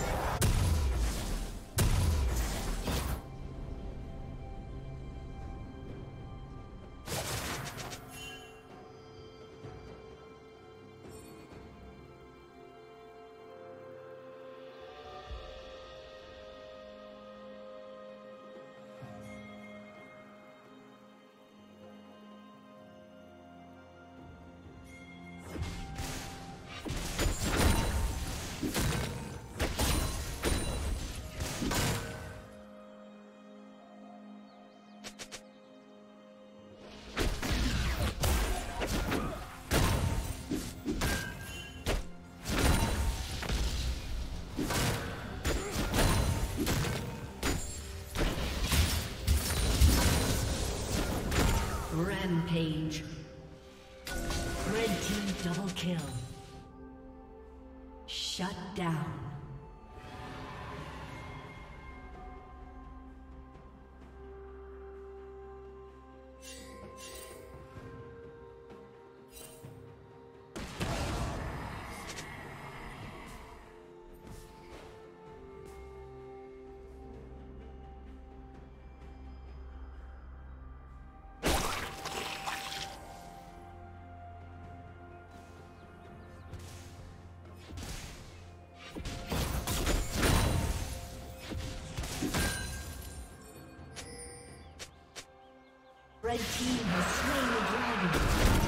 Rampage. Red team double kill. Shut down. Red team has slain the dragon.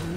Blue